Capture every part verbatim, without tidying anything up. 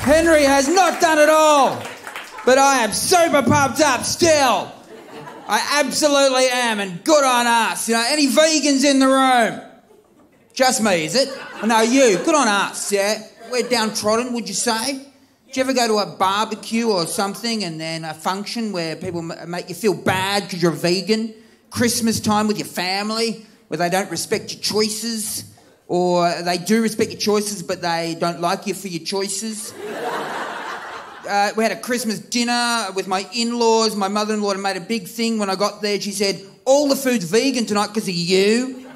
Henry has not done it all, but I am super pumped up still. I absolutely am, and good on us. You know, any vegans in the room? Just me, is it? No, you. Good on us, yeah. We're downtrodden, would you say? Do you ever go to a barbecue or something and then a function where people make you feel bad because you're a vegan? Christmas time with your family where they don't respect your choices, or they do respect your choices but they don't like you for your choices? Uh, we had a Christmas dinner with my in-laws. My mother-in-law made a big thing when I got there. She said, all the food's vegan tonight because of you.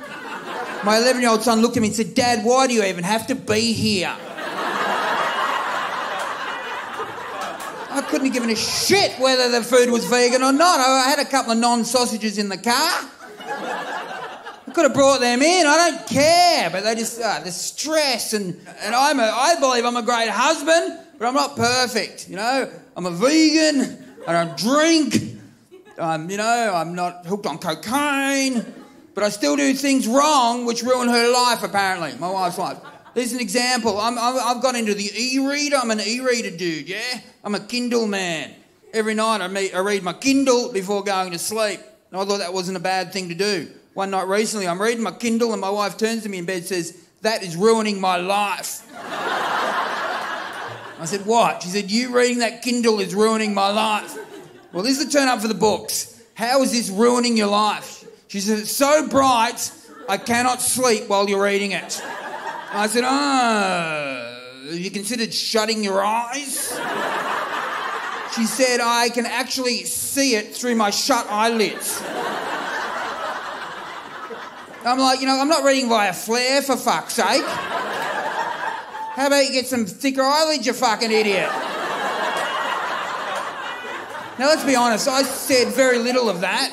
My eleven-year-old son looked at me and said, Dad, why do you even have to be here? I couldn't have given a shit whether the food was vegan or not. I had a couple of non-sausages in the car. I could have brought them in. I don't care. But they just, uh, the stress, and, and I'm a, I believe I'm a great husband, but I'm not perfect, you know. I'm a vegan, I don't drink, I'm, you know, I'm not hooked on cocaine, but I still do things wrong which ruin her life, apparently, my wife's life. There's an example. I'm, I've got into the e-reader. I'm an e-reader dude, yeah? I'm a Kindle man. Every night I, meet, I read my Kindle before going to sleep, and I thought that wasn't a bad thing to do. One night recently, I'm reading my Kindle, and my wife turns to me in bed and says, that is ruining my life. I said, what? She said, you reading that Kindle is ruining my life. Well, this is the turn up for the books. How is this ruining your life? She said, it's so bright, I cannot sleep while you're reading it. And I said, oh, have you considered shutting your eyes? She said, I can actually see it through my shut eyelids. I'm like, you know, I'm not reading via flare, for fuck's sake. How about you get some thicker eyelids, you fucking idiot? Now, let's be honest, I said very little of that.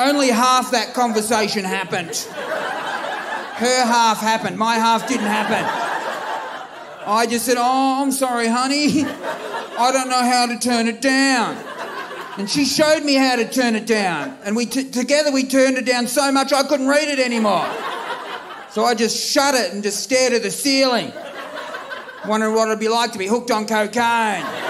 Only half that conversation happened. Her half happened, my half didn't happen. I just said, oh, I'm sorry, honey. I don't know how to turn it down. And she showed me how to turn it down. And we t- together we turned it down so much I couldn't read it anymore. So I just shut it and just stared at the ceiling, wondering what it'd be like to be hooked on cocaine.